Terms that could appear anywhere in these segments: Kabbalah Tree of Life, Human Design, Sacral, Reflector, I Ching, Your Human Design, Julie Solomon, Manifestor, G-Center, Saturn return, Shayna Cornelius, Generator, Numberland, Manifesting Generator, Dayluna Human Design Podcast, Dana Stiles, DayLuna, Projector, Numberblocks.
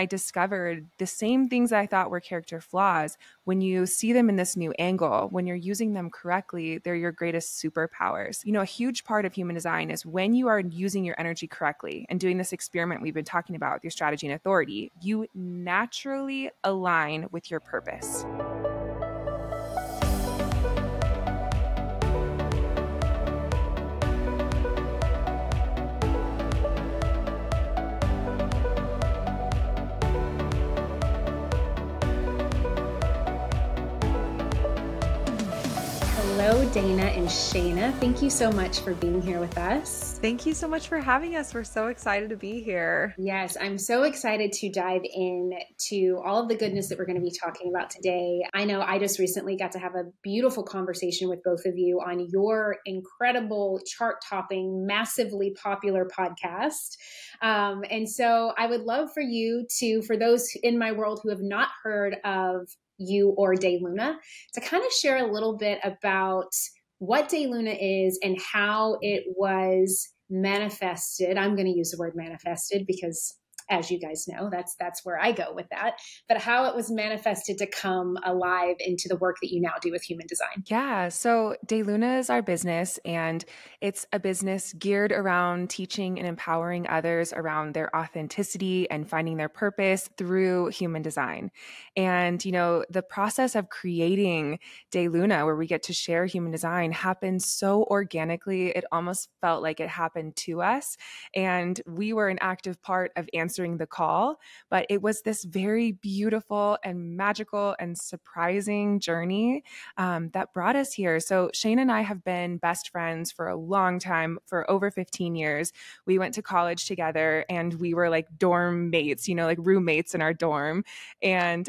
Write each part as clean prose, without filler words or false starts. I discovered the same things I thought were character flaws, when you see them in this new angle, when you're using them correctly, they're your greatest superpowers. You know, a huge part of human design is when you are using your energy correctly and doing this experiment we've been talking about with your strategy and authority, you naturally align with your purpose. Hello, Dana and Shayna. Thank you so much for being here with us. Thank you so much for having us. We're so excited to be here. Yes, I'm so excited to dive in to all of the goodness that we're going to be talking about today. I know I just recently got to have a beautiful conversation with both of you on your incredible chart-topping, massively popular podcast. And so I would love for you to, for those in my world who have not heard of you or DayLuna, to kind of share a little bit about what DayLuna is and how it was manifested. I'm going to use the word manifested because, as you guys know, that's where I go with that, but how it was manifested to come alive into the work that you now do with human design. Yeah. So DayLuna is our business, and it's a business geared around teaching and empowering others around their authenticity and finding their purpose through human design. And, you know, the process of creating DayLuna, where we get to share human design, happened so organically. It almost felt like it happened to us, and we were an active part of answering the call, but it was this very beautiful and magical and surprising journey that brought us here. So Shane and I have been best friends for a long time, for over 15 years. We went to college together, and we were like dorm mates, you know, like roommates in our dorm. And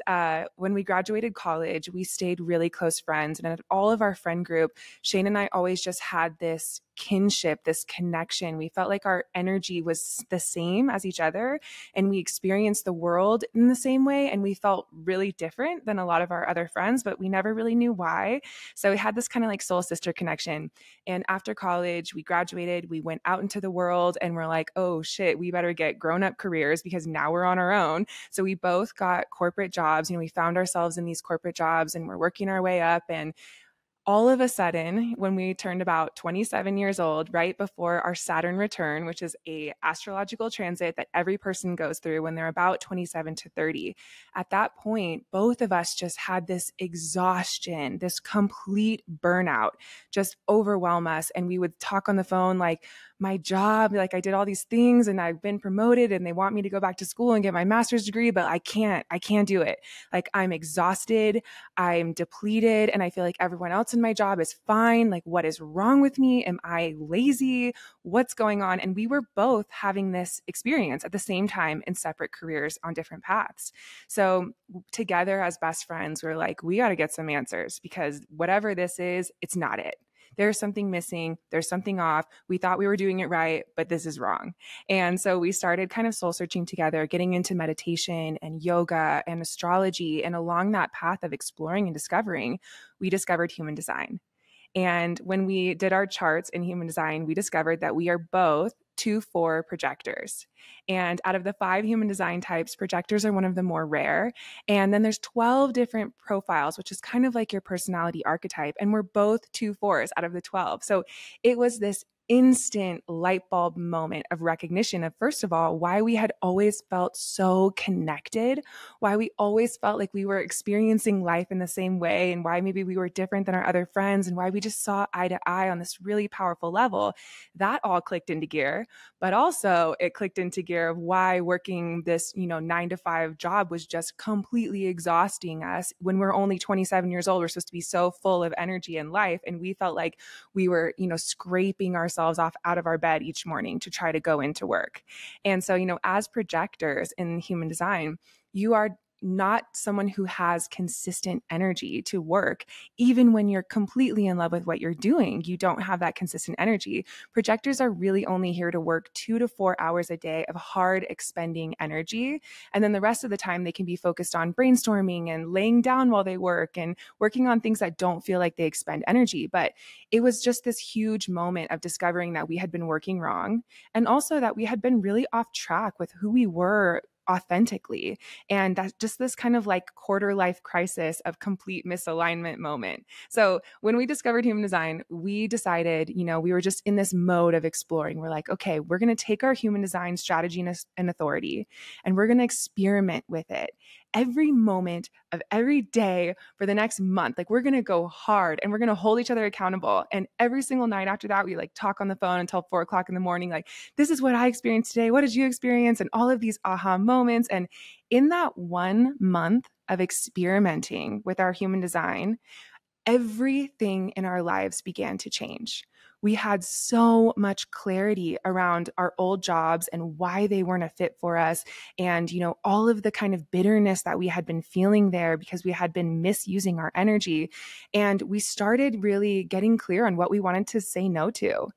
when we graduated college, we stayed really close friends. And at all of our friend group, Shane and I always just had this kinship, this connection. We felt like our energy was the same as each other, and we experienced the world in the same way. And we felt really different than a lot of our other friends, but we never really knew why. So we had this kind of like soul sister connection. And after college, we graduated, we went out into the world, and we're like, oh shit, we better get grown-up careers because now we're on our own. So we both got corporate jobs, and we found ourselves in these corporate jobs, and we're working our way up. And all of a sudden, when we turned about 27 years old, right before our Saturn return, which is an astrological transit that every person goes through when they're about 27 to 30, at that point, both of us just had this exhaustion, this complete burnout, just overwhelm us. And we would talk on the phone like, my job, like I did all these things and I've been promoted and they want me to go back to school and get my master's degree, but I can't do it. Like I'm exhausted, I'm depleted, and I feel like everyone else in my job is fine. Like what is wrong with me? Am I lazy? What's going on? And we were both having this experience at the same time in separate careers on different paths. So together as best friends, we're like, we got to get some answers because whatever this is, it's not it. There's something missing. There's something off. We thought we were doing it right, but this is wrong. And so we started kind of soul searching together, getting into meditation and yoga and astrology. And along that path of exploring and discovering, we discovered human design. And when we did our charts in human design, we discovered that we are both 2/4 projectors. And out of the 5 human design types, projectors are one of the more rare. And then there's 12 different profiles, which is kind of like your personality archetype. And we're both 2/4s out of the 12. So it was this instant light bulb moment of recognition of, first of all, why we had always felt so connected, why we always felt like we were experiencing life in the same way, and why maybe we were different than our other friends, and why we just saw eye to eye on this really powerful level. That all clicked into gear, but also it clicked into gear of why working this, you know, 9-to-5 job was just completely exhausting us. When we're only 27 years old, we're supposed to be so full of energy and life, and we felt like we were, you know, scraping ourselves off out of our bed each morning to try to go into work. And so, you know, as projectors in human design, you are not someone who has consistent energy to work. Even when you're completely in love with what you're doing, you don't have that consistent energy. Projectors are really only here to work 2 to 4 hours a day of hard expending energy. And then the rest of the time they can be focused on brainstorming and laying down while they work and working on things that don't feel like they expend energy. But it was just this huge moment of discovering that we had been working wrong, and also that we had been really off track with who we were authentically. And that's just this kind of like quarter life crisis of complete misalignment moment. So when we discovered Human Design, we decided, you know, we were just in this mode of exploring. We're like, okay, we're going to take our Human Design strategy and authority, and we're going to experiment with it every moment of every day for the next month. Like, we're going to go hard and we're going to hold each other accountable. And every single night after that, we like talk on the phone until 4 o'clock in the morning. Like, this is what I experienced today. What did you experience? And all of these aha moments. And in that 1 month of experimenting with our Human Design, everything in our lives began to change. We had so much clarity around our old jobs and why they weren't a fit for us. And, you know, all of the kind of bitterness that we had been feeling there because we had been misusing our energy. And we started really getting clear on what we wanted to say no to,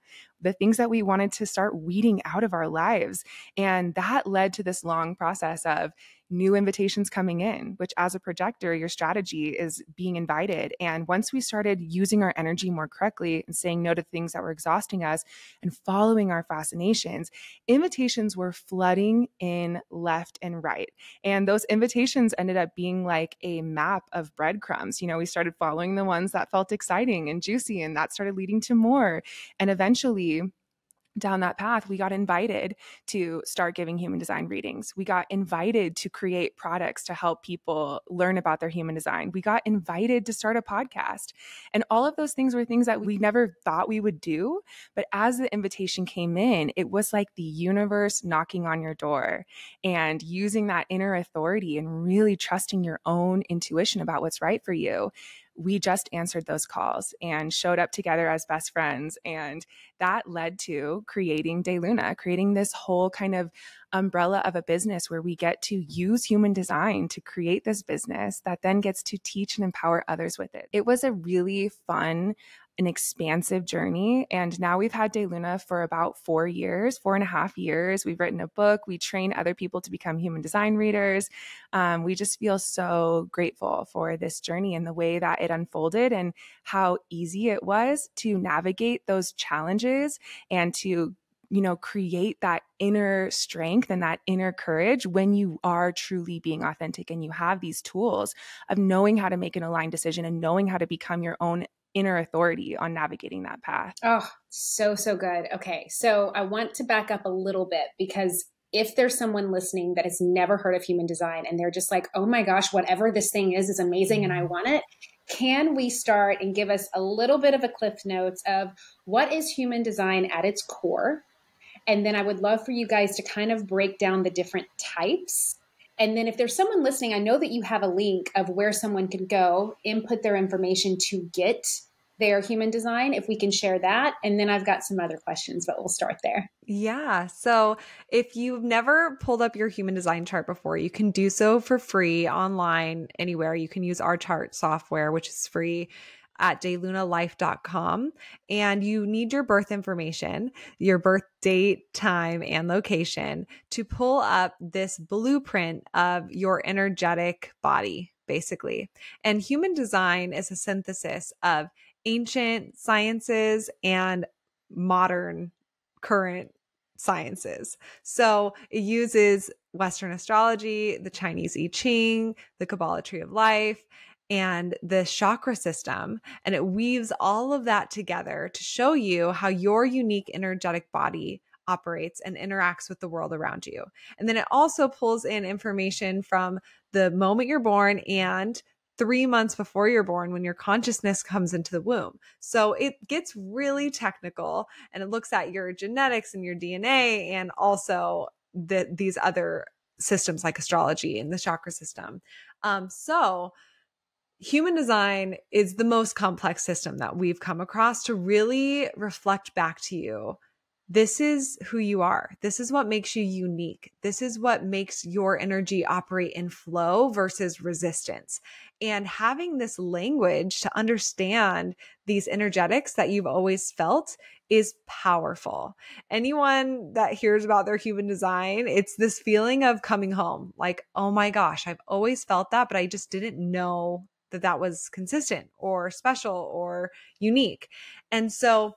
the things that we wanted to start weeding out of our lives. And that led to this long process of new invitations coming in, which as a projector, your strategy is being invited. And once we started using our energy more correctly and saying no to things that were exhausting us and following our fascinations, invitations were flooding in left and right. And those invitations ended up being like a map of breadcrumbs. You know, we started following the ones that felt exciting and juicy, and that started leading to more. And eventually, down that path, we got invited to start giving Human Design readings. We got invited to create products to help people learn about their Human Design. We got invited to start a podcast. And all of those things were things that we never thought we would do. But as the invitation came in, it was like the universe knocking on your door and using that inner authority and really trusting your own intuition about what's right for you. We just answered those calls and showed up together as best friends. And that led to creating DayLuna, creating this whole kind of umbrella of a business where we get to use Human Design to create this business that then gets to teach and empower others with it. It was a really fun, an expansive journey. And now we've had DayLuna for about 4 years, 4.5 years. We've written a book. We train other people to become Human Design readers. We just feel so grateful for this journey and the way that it unfolded and how easy it was to navigate those challenges and to, you know, create that inner strength and that inner courage when you are truly being authentic and you have these tools of knowing how to make an aligned decision and knowing how to become your own inner authority on navigating that path. Oh, so, so good. Okay. So I want to back up a little bit, because if there's someone listening that has never heard of Human Design and they're just like, oh my gosh, whatever this thing is amazing and I want it. Can we start and give us a little bit of a cliff notes of what is Human Design at its core? And then I would love for you guys to kind of break down the different types. And then if there's someone listening, I know that you have a link of where someone can go input their information to get their Human Design, if we can share that. And then I've got some other questions, but we'll start there. Yeah. So if you've never pulled up your Human Design chart before, you can do so for free online anywhere. You can use our chart software, which is free, at daylunalife.com. And you need your birth information, your birth date, time, and location to pull up this blueprint of your energetic body, basically. And Human Design is a synthesis of ancient sciences and modern current sciences. So it uses Western astrology, the Chinese I Ching, the Kabbalah Tree of Life, and the chakra system. And it weaves all of that together to show you how your unique energetic body operates and interacts with the world around you. And then it also pulls in information from the moment you're born and 3 months before you're born when your consciousness comes into the womb. So it gets really technical, and it looks at your genetics and your DNA and also these other systems like astrology and the chakra system. So Human Design is the most complex system that we've come across to really reflect back to you. This is who you are. This is what makes you unique. This is what makes your energy operate in flow versus resistance. And having this language to understand these energetics that you've always felt is powerful. Anyone that hears about their Human Design, it's this feeling of coming home. Like, oh my gosh, I've always felt that, but I just didn't know that was consistent or special or unique. And so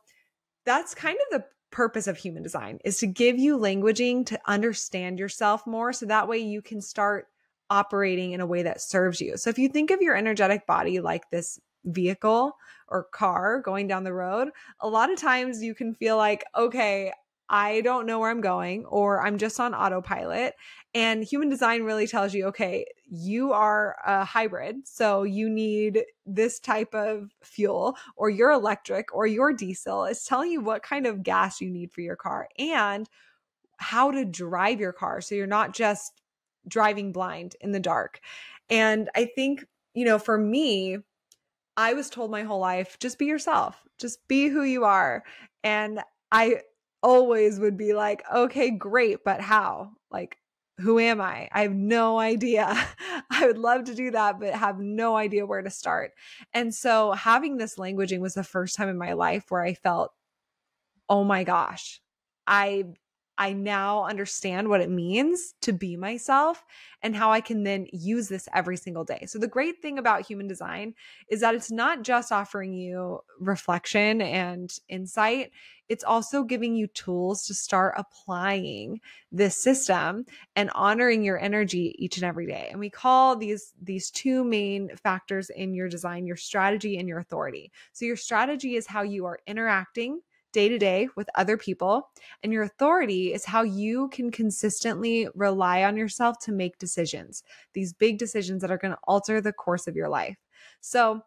that's kind of the purpose of Human Design is to give you languaging to understand yourself more. So that way you can start operating in a way that serves you. So if you think of your energetic body like this vehicle or car going down the road, a lot of times you can feel like, okay, I don't know where I'm going, or I'm just on autopilot. And Human Design really tells you, okay, you are a hybrid, so you need this type of fuel, or you're electric, or you're diesel. It's telling you what kind of gas you need for your car and how to drive your car, so you're not just driving blind in the dark. And I think, you know, for me, I was told my whole life, just be yourself, just be who you are. And I always would be like, okay, great, but how? Like, who am I? I have no idea. I would love to do that, but have no idea where to start. And so having this languaging was the first time in my life where I felt, oh my gosh, I now understand what it means to be myself and how I can then use this every single day. So the great thing about Human Design is that it's not just offering you reflection and insight. It's also giving you tools to start applying this system and honoring your energy each and every day. And we call these two main factors in your design, your strategy and your authority. So your strategy is how you are interacting day to day with other people. And your authority is how you can consistently rely on yourself to make decisions, these big decisions that are going to alter the course of your life. So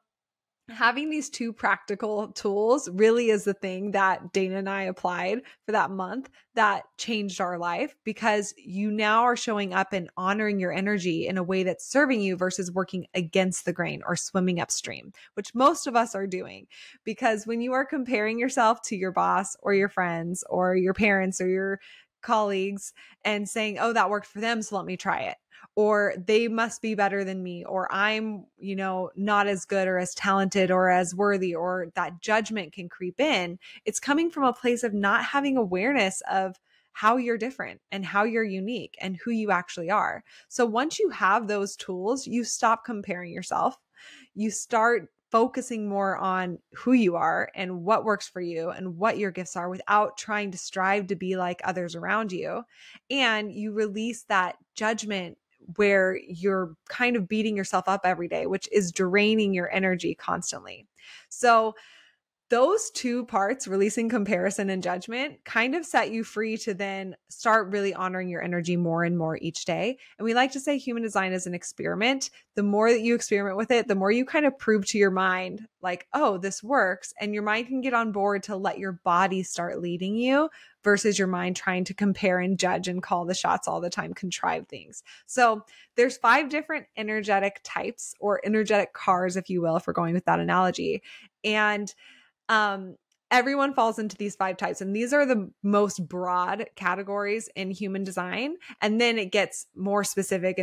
having these two practical tools really is the thing that Dana and I applied for that month that changed our life, because you now are showing up and honoring your energy in a way that's serving you versus working against the grain or swimming upstream, which most of us are doing. Because when you are comparing yourself to your boss or your friends or your parents or your colleagues and saying, oh, that worked for them, so let me try it, or they must be better than me, or I'm, you know, not as good or as talented or as worthy, or that judgment can creep in. It's coming from a place of not having awareness of how you're different and how you're unique and who you actually are. So once you have those tools, you stop comparing yourself. You start focusing more on who you are and what works for you and what your gifts are, without trying to strive to be like others around you. And you release that judgment where you're kind of beating yourself up every day, which is draining your energy constantly. So those two parts, releasing comparison and judgment, kind of set you free to then start really honoring your energy more and more each day. And we like to say Human Design is an experiment. The more that you experiment with it, the more you kind of prove to your mind, like, oh, this works. And your mind can get on board to let your body start leading you, versus your mind trying to compare and judge and call the shots all the time, contrive things. So there's 5 different energetic types, or energetic cars, if you will, if we're going with that analogy. And everyone falls into these 5 types, and these are the most broad categories in Human Design. And then it gets more specific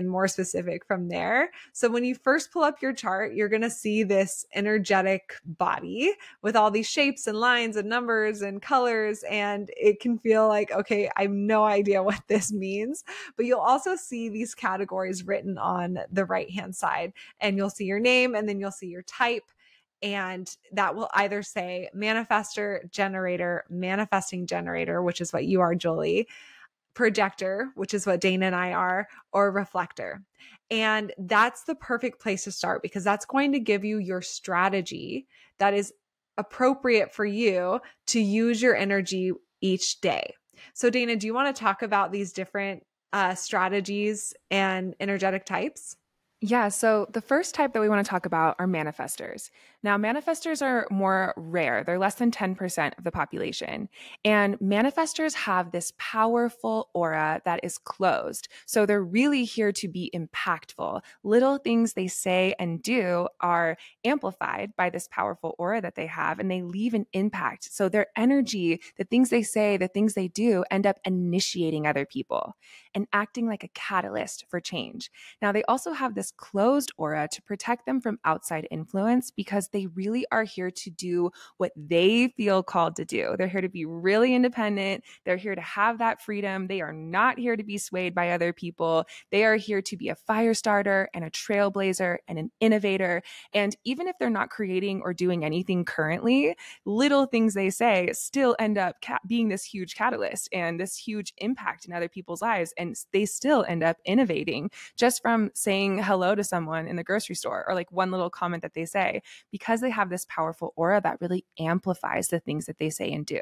from there. So when you first pull up your chart, you're going to see this energetic body with all these shapes and lines and numbers and colors. And it can feel like, okay, I have no idea what this means. But you'll also see these categories written on the right-hand side, and you'll see your name, and then you'll see your type. And that will either say Manifestor, Generator, Manifesting Generator, which is what you are, Julie, Projector, which is what Dana and I are, or Reflector. And that's the perfect place to start, because that's going to give you your strategy that is appropriate for you to use your energy each day. So Dana, do you want to talk about these different strategies and energetic types? Yeah, so the first type that we want to talk about are manifestors. Now, manifestors are more rare. They're less than 10% of the population. And manifestors have this powerful aura that is closed. So they're really here to be impactful. Little things they say and do are amplified by this powerful aura that they have, and they leave an impact. So their energy, the things they say, the things they do, end up initiating other people and acting like a catalyst for change. Now, they also have this this closed aura to protect them from outside influence because they really are here to do what they feel called to do. They're here to be really independent. They're here to have that freedom. They are not here to be swayed by other people. They are here to be a fire starter and a trailblazer and an innovator. And even if they're not creating or doing anything currently, little things they say still end up being this huge catalyst and this huge impact in other people's lives. And they still end up innovating just from saying hello to someone in the grocery store or like one little comment that they say, because they have this powerful aura that really amplifies the things that they say and do.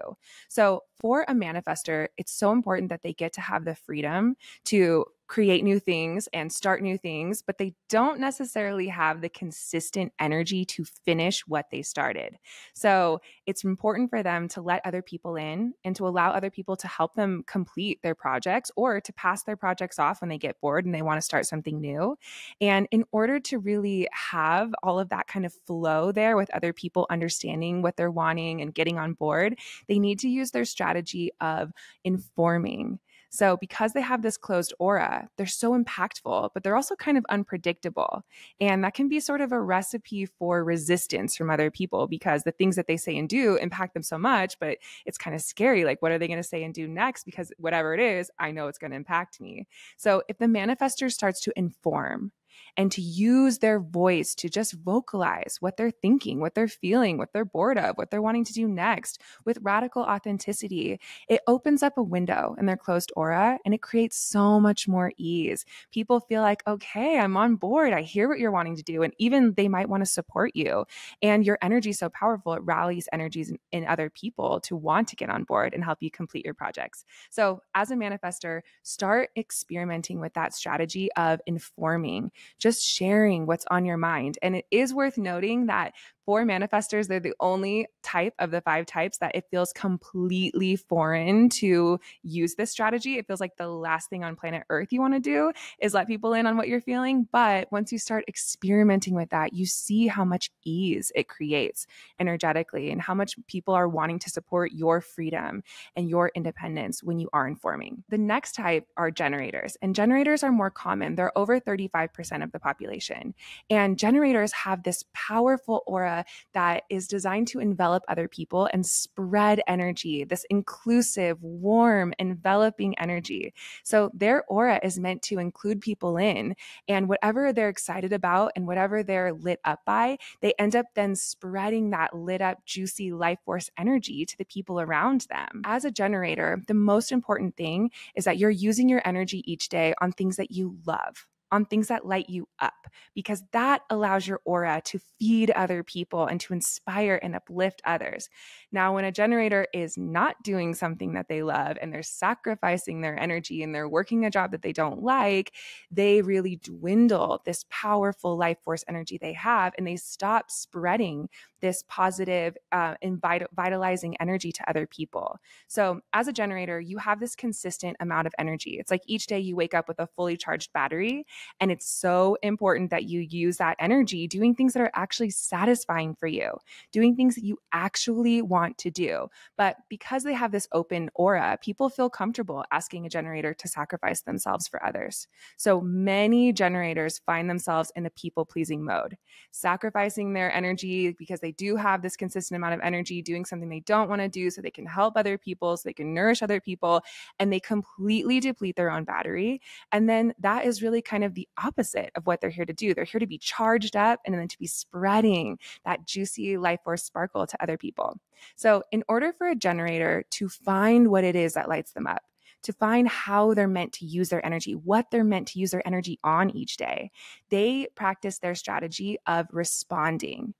So for a manifestor, it's so important that they get to have the freedom to create new things and start new things, but they don't necessarily have the consistent energy to finish what they started. So it's important for them to let other people in and to allow other people to help them complete their projects or to pass their projects off when they get bored and they want to start something new. And in order to really have all of that kind of flow there with other people understanding what they're wanting and getting on board, they need to use their strategy of informing. So because they have this closed aura, they're so impactful, but they're also kind of unpredictable. And that can be sort of a recipe for resistance from other people because the things that they say and do impact them so much, but it's kind of scary. Like, what are they going to say and do next? Because whatever it is, I know it's going to impact me. So if the manifestor starts to inform and to use their voice to just vocalize what they're thinking, what they're feeling, what they're bored of, what they're wanting to do next with radical authenticity, it opens up a window in their closed aura and it creates so much more ease. People feel like, okay, I'm on board. I hear what you're wanting to do. And even they might want to support you. And your energy is so powerful, it rallies energies in other people to want to get on board and help you complete your projects. So as a manifestor, start experimenting with that strategy of informing, just sharing what's on your mind. And it is worth noting that for manifestors, they're the only type of the five types that it feels completely foreign to use this strategy. It feels like the last thing on planet Earth you want to do is let people in on what you're feeling. But once you start experimenting with that, you see how much ease it creates energetically and how much people are wanting to support your freedom and your independence when you are informing. The next type are generators, and generators are more common. They're over 35% of the population, and generators have this powerful aura that is designed to envelop other people and spread energy, this inclusive, warm, enveloping energy. So their aura is meant to include people in, and whatever they're excited about and whatever they're lit up by, they end up then spreading that lit up, juicy life force energy to the people around them. As a generator, the most important thing is that you're using your energy each day on things that you love, on things that light you up, because that allows your aura to feed other people and to inspire and uplift others. Now, when a generator is not doing something that they love and they're sacrificing their energy and they're working a job that they don't like, they really dwindle this powerful life force energy they have, and they stop spreading this positive and vitalizing energy to other people. So as a generator, you have this consistent amount of energy. It's like each day you wake up with a fully charged battery, and it's so important that you use that energy doing things that are actually satisfying for you, doing things that you actually want to do. But because they have this open aura, people feel comfortable asking a generator to sacrifice themselves for others. So many generators find themselves in a people-pleasing mode, sacrificing their energy because they do have this consistent amount of energy doing something they don't want to do so they can help other people, so they can nourish other people, and they completely deplete their own battery. And then that is really kind of the opposite of what they're here to do. They're here to be charged up and then to be spreading that juicy life force sparkle to other people. So in order for a generator to find what it is that lights them up, to find how they're meant to use their energy, what they're meant to use their energy on each day, they practice their strategy of responding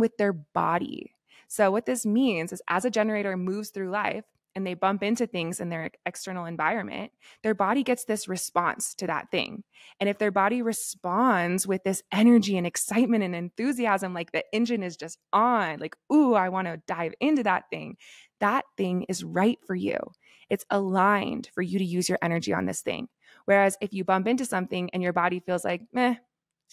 with their body. So what this means is as a generator moves through life and they bump into things in their external environment, their body gets this response to that thing. And if their body responds with this energy and excitement and enthusiasm, like the engine is just on, like, ooh, I want to dive into that thing is right for you. It's aligned for you to use your energy on this thing. Whereas if you bump into something and your body feels like, meh,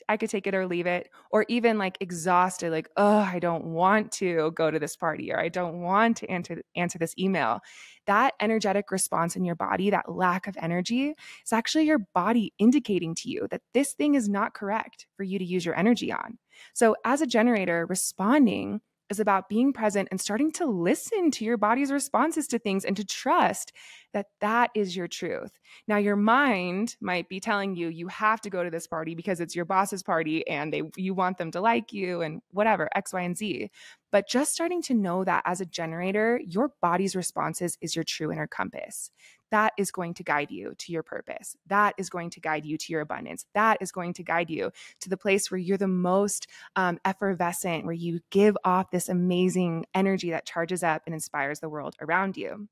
I could take it or leave it, or even like exhausted, like, oh, I don't want to go to this party, or I don't want to answer this email. That energetic response in your body, that lack of energy, is actually your body indicating to you that this thing is not correct for you to use your energy on. So as a generator, responding is about being present and starting to listen to your body's responses to things and to trust that that is your truth. Now, your mind might be telling you, you have to go to this party because it's your boss's party and you want them to like you and whatever, X, Y, and Z. But just starting to know that as a generator, your body's responses is your true inner compass. That is going to guide you to your purpose. That is going to guide you to your abundance. That is going to guide you to the place where you're the most effervescent, where you give off this amazing energy that charges up and inspires the world around you.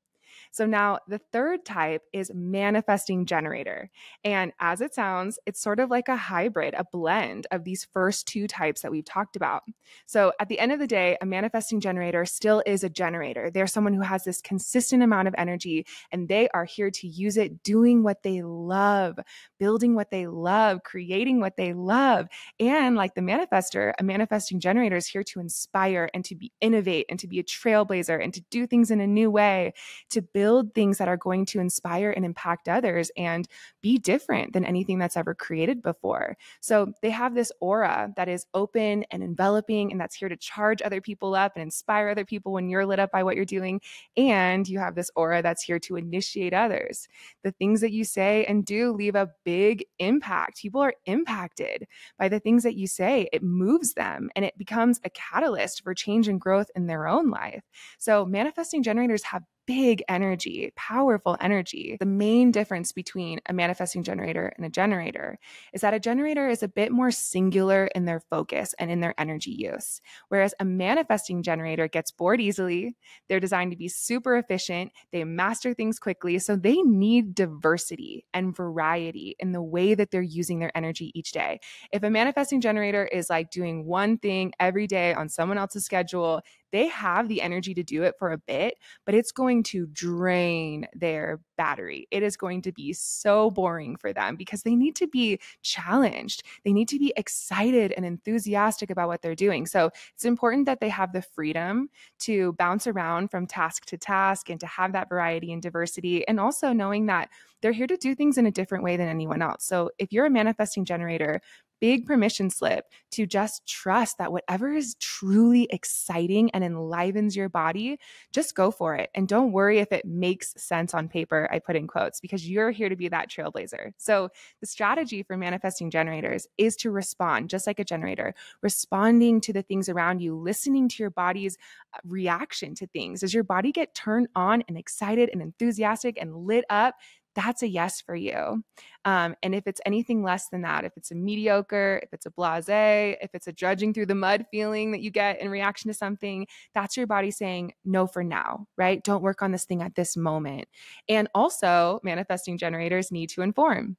So now the third type is manifesting generator. And as it sounds, it's sort of like a hybrid, a blend of these first two types that we've talked about. So at the end of the day, a manifesting generator still is a generator. They're someone who has this consistent amount of energy and they are here to use it, doing what they love, building what they love, creating what they love. And like the manifestor, a manifesting generator is here to inspire and to be innovate and to be a trailblazer and to do things in a new way, to build things that are going to inspire and impact others and be different than anything that's ever created before. So they have this aura that is open and enveloping, and that's here to charge other people up and inspire other people when you're lit up by what you're doing. And you have this aura that's here to initiate others. The things that you say and do leave a big impact. People are impacted by the things that you say. It moves them and it becomes a catalyst for change and growth in their own life. So manifesting generators have big energy, powerful energy. The main difference between a manifesting generator and a generator is that a generator is a bit more singular in their focus and in their energy use, whereas a manifesting generator gets bored easily. They're designed to be super efficient. They master things quickly, so they need diversity and variety in the way that they're using their energy each day. If a manifesting generator is like doing one thing every day on someone else's schedule, they have the energy to do it for a bit, but it's going to drain their battery. It is going to be so boring for them because they need to be challenged. They need to be excited and enthusiastic about what they're doing. So it's important that they have the freedom to bounce around from task to task and to have that variety and diversity, and also knowing that they're here to do things in a different way than anyone else. So if you're a manifesting generator, big permission slip to just trust that whatever is truly exciting and enlivens your body, just go for it. And don't worry if it makes sense on paper, I put in quotes, because you're here to be that trailblazer. So the strategy for manifesting generators is to respond, just like a generator, responding to the things around you, listening to your body's reaction to things. Does your body get turned on and excited and enthusiastic and lit up? That's a yes for you. And if it's anything less than that, if it's a mediocre, if it's a blasé, if it's a drudging through the mud feeling that you get in reaction to something, that's your body saying no for now, right? Don't work on this thing at this moment. And also, manifesting generators need to inform.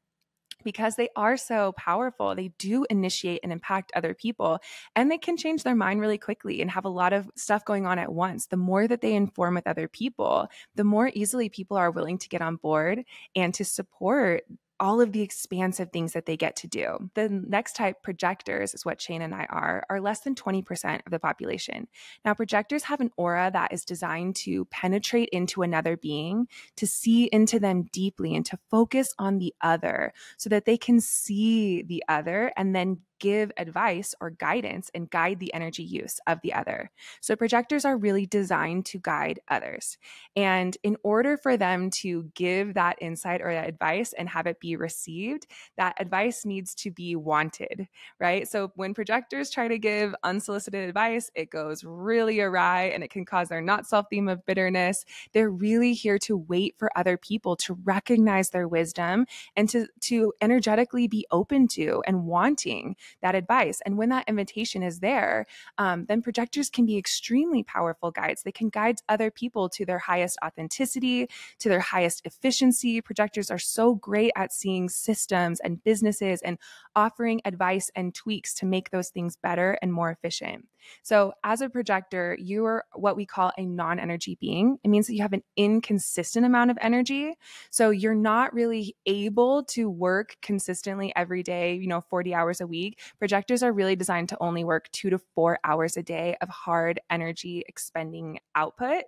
Because they are so powerful, they do initiate and impact other people, and they can change their mind really quickly and have a lot of stuff going on at once. The more that they inform with other people, the more easily people are willing to get on board and to support all of the expansive things that they get to do. The next type, projectors, is what Shayna and I are less than 20% of the population. Now, projectors have an aura that is designed to penetrate into another being, to see into them deeply, and to focus on the other so that they can see the other and then give advice or guidance and guide the energy use of the other. So projectors are really designed to guide others. And in order for them to give that insight or that advice and have it be received, that advice needs to be wanted, right? So when projectors try to give unsolicited advice, it goes really awry and it can cause their not self theme of bitterness. They're really here to wait for other people to recognize their wisdom and to energetically be open to and wanting that advice. And when that invitation is there, then projectors can be extremely powerful guides. They can guide other people to their highest authenticity, to their highest efficiency. Projectors are so great at seeing systems and businesses and offering advice and tweaks to make those things better and more efficient. So as a projector, you are what we call a non-energy being. It means that you have an inconsistent amount of energy. So you're not really able to work consistently every day, 40 hours a week. Projectors are really designed to only work 2 to 4 hours a day of hard energy expending output.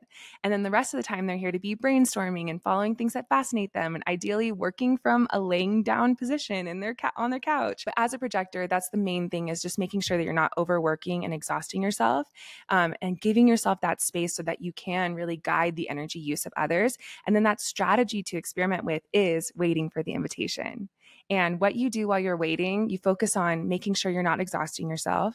And then the rest of the time, they're here to be brainstorming and following things that fascinate them and ideally working from a laying down position in on their couch. But as a projector, that's the main thing, is just making sure that you're not overworking and exhausting yourself, and giving yourself that space so that you can really guide the energy use of others. And then that strategy to experiment with is waiting for the invitation. And what you do while you're waiting, you focus on making sure you're not exhausting yourself,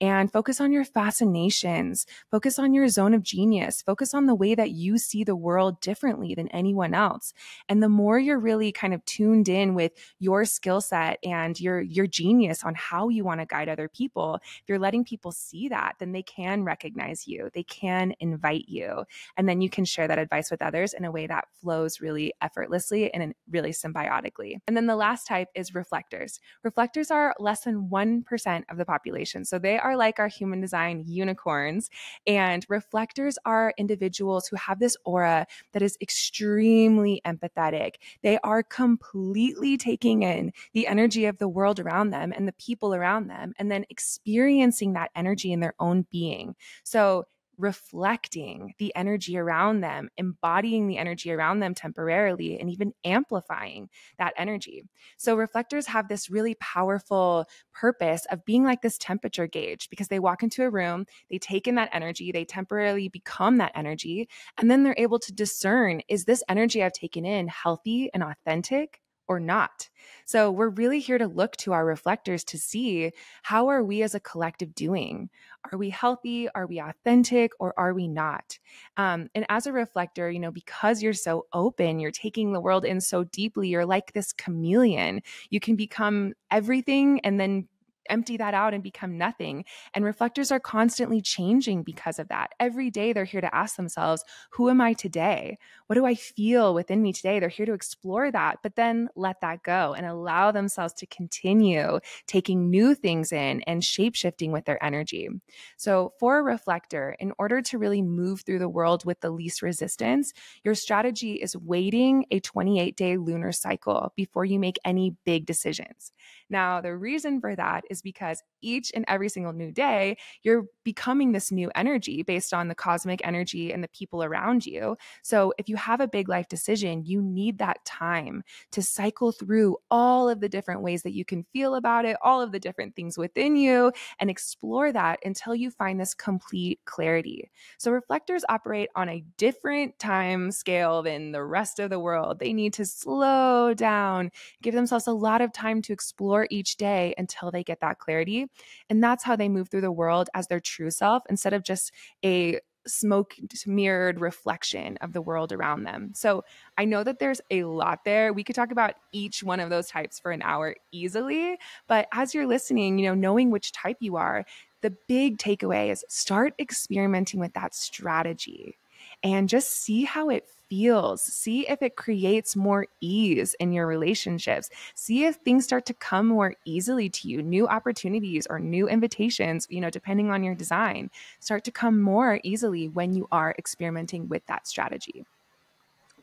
and focus on your fascinations, focus on your zone of genius, focus on the way that you see the world differently than anyone else. And the more you're really kind of tuned in with your skill set and your genius on how you want to guide other people, if you're letting people see that, then they can recognize you, they can invite you, and then you can share that advice with others in a way that flows really effortlessly and really symbiotically. And then the last type is reflectors. Reflectors are less than 1% of the population. So they are like our human design unicorns. And reflectors are individuals who have this aura that is extremely empathetic. They are completely taking in the energy of the world around them and the people around them, and then experiencing that energy in their own being. So reflecting the energy around them, embodying the energy around them temporarily, and even amplifying that energy. So reflectors have this really powerful purpose of being like this temperature gauge, because they walk into a room, they take in that energy, they temporarily become that energy, and then they're able to discern, is this energy I've taken in healthy and authentic or not? So we're really here to look to our reflectors to see, how are we as a collective doing? Are we healthy? Are we authentic? Or are we not? And as a reflector, because you're so open, you're taking the world in so deeply, you're like this chameleon. You can become everything and then empty that out and become nothing. And reflectors are constantly changing because of that. Every day they're here to ask themselves, who am I today? What do I feel within me today? They're here to explore that, but then let that go and allow themselves to continue taking new things in and shape-shifting with their energy. So for a reflector, in order to really move through the world with the least resistance, your strategy is waiting a 28-day lunar cycle before you make any big decisions. Now, the reason for that is because each and every single new day, you're becoming this new energy based on the cosmic energy and the people around you. So if you have a big life decision, you need that time to cycle through all of the different ways that you can feel about it, all of the different things within you, and explore that until you find this complete clarity. So reflectors operate on a different time scale than the rest of the world. They need to slow down, give themselves a lot of time to explore each day until they get that clarity. And that's how they move through the world as their true self, instead of just a smoke-mirrored reflection of the world around them. So I know that there's a lot there. We could talk about each one of those types for an hour easily, but as you're listening, knowing which type you are, the big takeaway is start experimenting with that strategy and just see how it feels. See if it creates more ease in your relationships. See if things start to come more easily to you, new opportunities or new invitations, depending on your design, start to come more easily when you are experimenting with that strategy.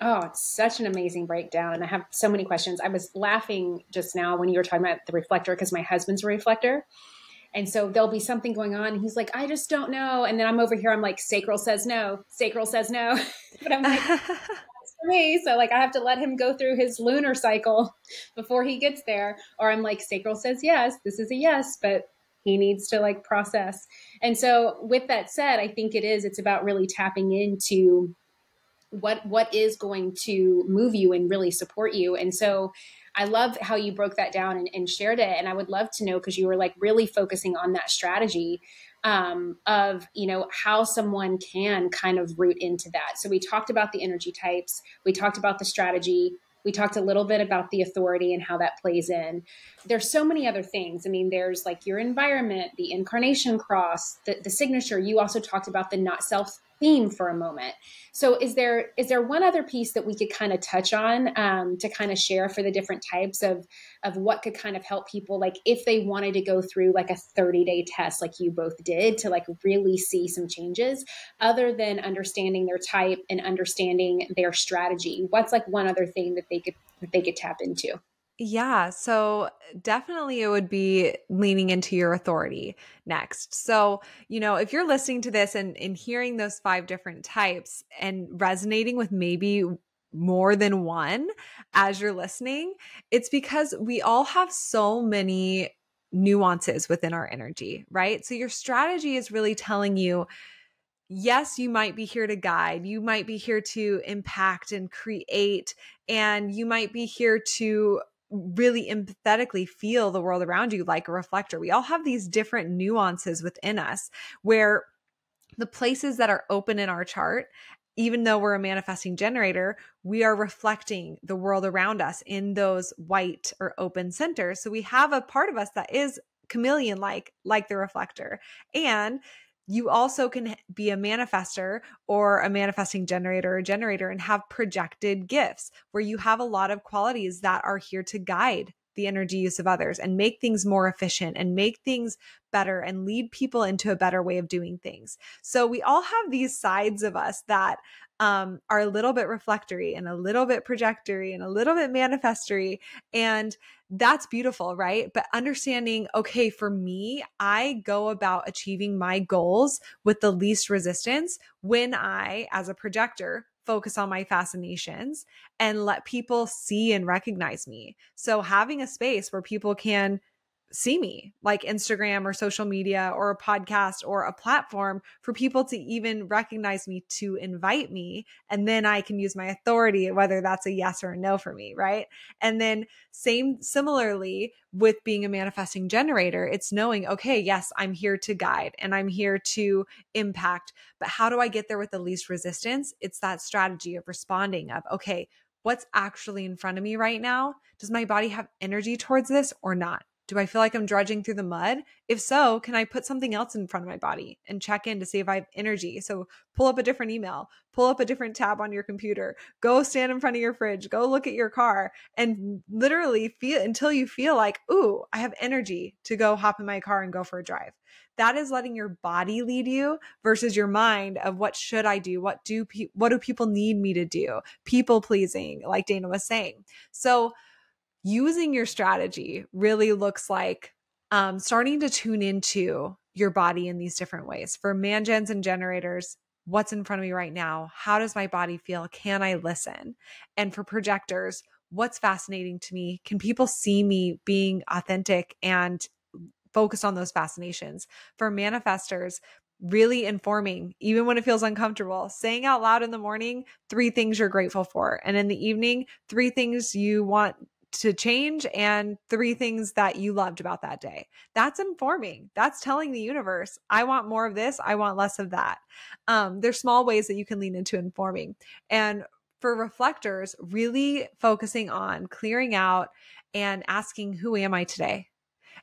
Oh, it's such an amazing breakdown. And I have so many questions. I was laughing just now when you were talking about the reflector, because my husband's a reflector. And so there'll be something going on. And he's like, I just don't know. And then I'm over here. I'm like, sacral says no. Sacral says no. But I'm like, that's for me. So I have to let him go through his lunar cycle before he gets there. Or I'm like, sacral says yes. This is a yes, but he needs to process. And so with that said, I think it's about really tapping into what is going to move you and really support you. And so I love how you broke that down and shared it. And I would love to know, because you were really focusing on that strategy of, how someone can kind of root into that. So we talked about the energy types. We talked about the strategy. We talked a little bit about the authority and how that plays in. There's so many other things. I mean, there's your environment, the incarnation cross, the signature. You also talked about the not self theme for a moment. So is there one other piece that we could kind of touch on to kind of share for the different types of what could kind of help people, like if they wanted to go through like a 30-day test like you both did to like really see some changes, other than understanding their type and understanding their strategy? What's like one other thing that they could tap into? Yeah. So definitely it would be leaning into your authority next. So, you know, if you're listening to this and hearing those 5 different types and resonating with maybe more than one as you're listening, it's because we all have so many nuances within our energy, right? So your strategy is really telling you, yes, you might be here to guide, you might be here to impact and create, and you might be here to really empathetically feel the world around you like a reflector. We all have these different nuances within us where the places that are open in our chart, even though we're a manifesting generator, we are reflecting the world around us in those white or open centers. So we have a part of us that is chameleon-like, like the reflector. And you also can be a manifestor or a manifesting generator or generator and have projected gifts where you have a lot of qualities that are here to guide the energy use of others and make things more efficient and make things better and lead people into a better way of doing things. So we all have these sides of us that are a little bit reflectory and a little bit projectory and a little bit manifestory. And that's beautiful, right? But understanding, okay, for me, I go about achieving my goals with the least resistance when I, as a projector, focus on my fascinations and let people see and recognize me. So having a space where people can see me, like Instagram or social media or a podcast or a platform for people to even recognize me, to invite me. And then I can use my authority, whether that's a yes or a no for me, right? And then similarly with being a manifesting generator, it's knowing, okay, yes, I'm here to guide and I'm here to impact, but how do I get there with the least resistance? It's that strategy of responding of, okay, what's actually in front of me right now? Does my body have energy towards this or not? Do I feel like I'm drudging through the mud? If so, can I put something else in front of my body and check in to see if I have energy? So pull up a different email, pull up a different tab on your computer, go stand in front of your fridge, go look at your car, and literally feel until you feel like, ooh, I have energy to go hop in my car and go for a drive. That is letting your body lead you versus your mind of what should I do? What do people need me to do? People pleasing, like Dana was saying. So using your strategy really looks like starting to tune into your body in these different ways. For mangens and generators, what's in front of me right now? How does my body feel? Can I listen? And for projectors, what's fascinating to me? Can people see me being authentic and focused on those fascinations? For manifestors, really informing, even when it feels uncomfortable, saying out loud in the morning, 3 things you're grateful for. And in the evening, 3 things you want to change and 3 things that you loved about that day. That's informing. That's telling the universe, I want more of this. I want less of that. There's small ways that you can lean into informing. And for reflectors, really focusing on clearing out and asking, who am I today?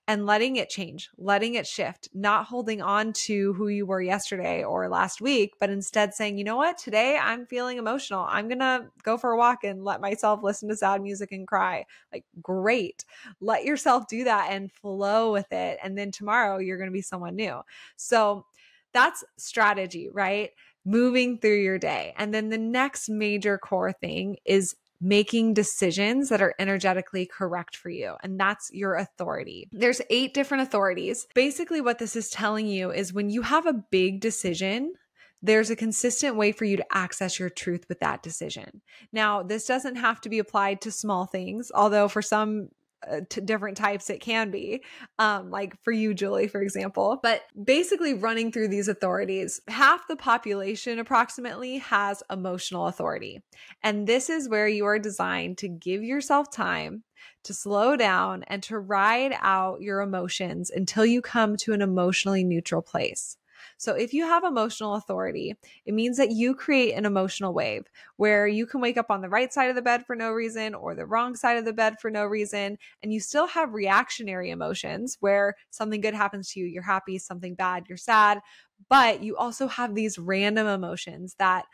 And letting it change, letting it shift, not holding on to who you were yesterday or last week, but instead saying, you know what, today I'm feeling emotional. I'm going to go for a walk and let myself listen to sad music and cry. Like, great. Let yourself do that and flow with it. And then tomorrow you're going to be someone new. So that's strategy, right? Moving through your day. And then the next major core thing is making decisions that are energetically correct for you. And that's your authority. There's 8 different authorities. Basically what this is telling you is when you have a big decision, there's a consistent way for you to access your truth with that decision. Now, this doesn't have to be applied to small things, although for some different types it can be, like for you, Julie, for example. But basically running through these authorities, half the population approximately has emotional authority. And this is where you are designed to give yourself time to slow down and to ride out your emotions until you come to an emotionally neutral place. So if you have emotional authority, it means that you create an emotional wave where you can wake up on the right side of the bed for no reason or the wrong side of the bed for no reason. And you still have reactionary emotions where something good happens to you, you're happy, something bad, you're sad, but you also have these random emotions that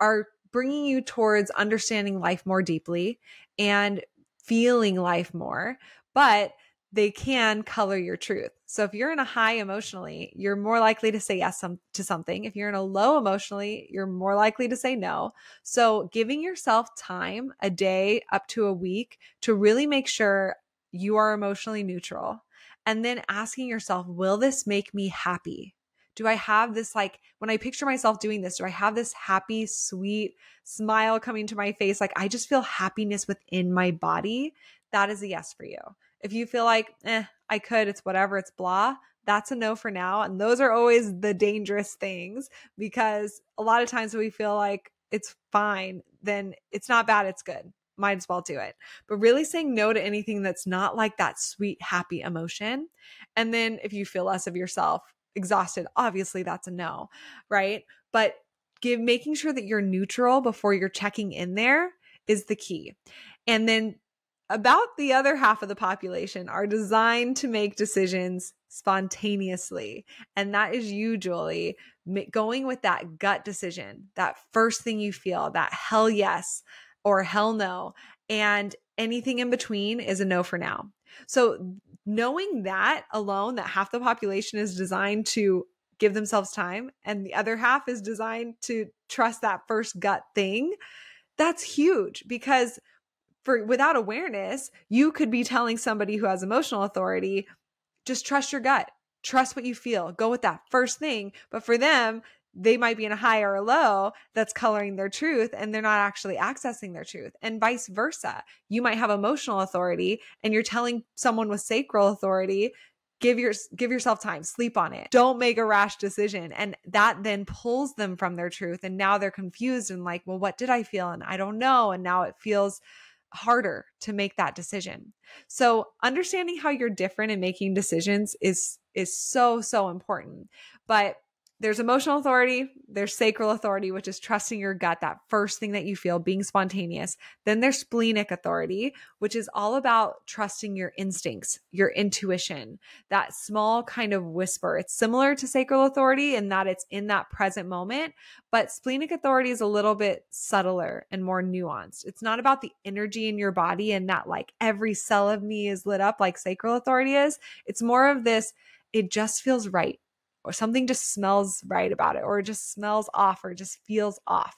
are bringing you towards understanding life more deeply and feeling life more, but they can color your truth. So if you're in a high emotionally, you're more likely to say yes to something. If you're in a low emotionally, you're more likely to say no. So giving yourself time, a day up to a week, to really make sure you are emotionally neutral. And then asking yourself, will this make me happy? Do I have this, like, when I picture myself doing this, do I have this happy, sweet smile coming to my face? Like, I just feel happiness within my body. That is a yes for you. If you feel like, I could, it's whatever, it's blah, that's a no for now. And those are always the dangerous things, because a lot of times when we feel like it's fine, then it's not bad, it's good. Might as well do it. But really saying no to anything that's not like that sweet, happy emotion. And then if you feel less of yourself, exhausted, obviously that's a no, right? But making sure that you're neutral before you're checking in there is the key. And then about the other half of the population are designed to make decisions spontaneously. And that is you, Julie, going with that gut decision, that first thing you feel, that hell yes or hell no. And anything in between is a no for now. So knowing that alone, that half the population is designed to give themselves time and the other half is designed to trust that first gut thing, that's huge, because without awareness, you could be telling somebody who has emotional authority, just trust your gut, trust what you feel, go with that first thing. But for them, they might be in a high or a low that's coloring their truth, and they're not actually accessing their truth, and vice versa. You might have emotional authority and you're telling someone with sacral authority, give yourself time, sleep on it. Don't make a rash decision. And that then pulls them from their truth. And now they're confused and like, well, what did I feel? And I don't know. And now it feels harder to make that decision. So understanding how you're different and making decisions is so, so important. But there's emotional authority, there's sacral authority, which is trusting your gut, that first thing that you feel, being spontaneous. Then there's splenic authority, which is all about trusting your instincts, your intuition, that small kind of whisper. It's similar to sacral authority in that it's in that present moment, but splenic authority is a little bit subtler and more nuanced. It's not about the energy in your body and that like every cell of me is lit up like sacral authority is. It's more of this, it just feels right. Or something just smells right about it, or it just smells off, or it just feels off.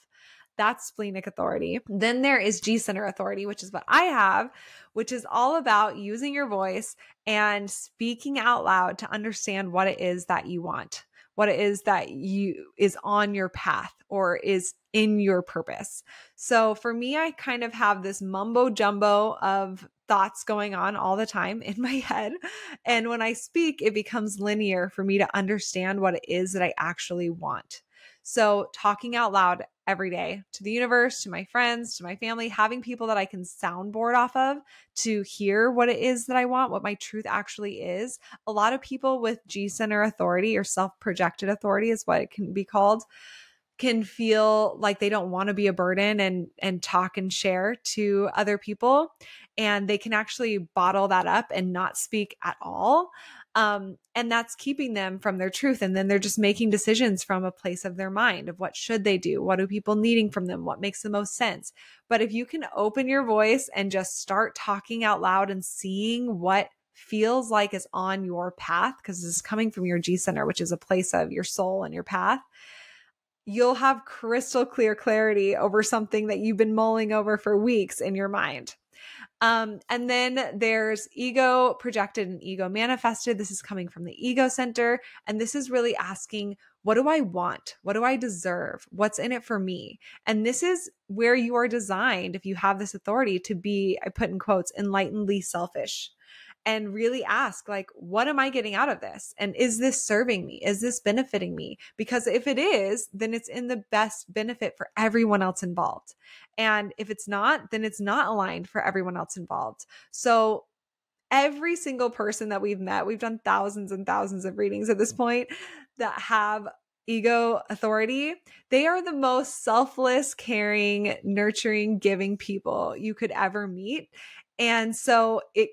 That's splenic authority. Then there is G-Center authority, which is what I have, which is all about using your voice and speaking out loud to understand what it is that you want, what it is that you is on your path or is in your purpose. So for me, I kind of have this mumbo jumbo of thoughts going on all the time in my head. And when I speak, it becomes linear for me to understand what it is that I actually want. So talking out loud every day to the universe, to my friends, to my family, having people that I can soundboard off of to hear what it is that I want, what my truth actually is. A lot of people with G-Center authority or self-projected authority is what it can be called, can feel like they don't want to be a burden and talk and share to other people. And they can actually bottle that up and not speak at all. And that's keeping them from their truth. And then they're just making decisions from a place of their mind of what should they do? What are people needing from them? What makes the most sense? But if you can open your voice and just start talking out loud and seeing what feels like is on your path, because this is coming from your G-Center, which is a place of your soul and your path, you'll have crystal clear clarity over something that you've been mulling over for weeks in your mind. And then there's ego projected and ego manifested. This is coming from the ego center. And this is really asking, what do I want? What do I deserve? What's in it for me? And this is where you are designed, if you have this authority, to be, I put in quotes, enlightenedly selfish. And really ask, like, what am I getting out of this? And is this serving me? Is this benefiting me? Because if it is, then it's in the best benefit for everyone else involved. And if it's not, then it's not aligned for everyone else involved. So every single person that we've met, we've done thousands and thousands of readings at this point, that have ego authority, they are the most selfless, caring, nurturing, giving people you could ever meet. And so it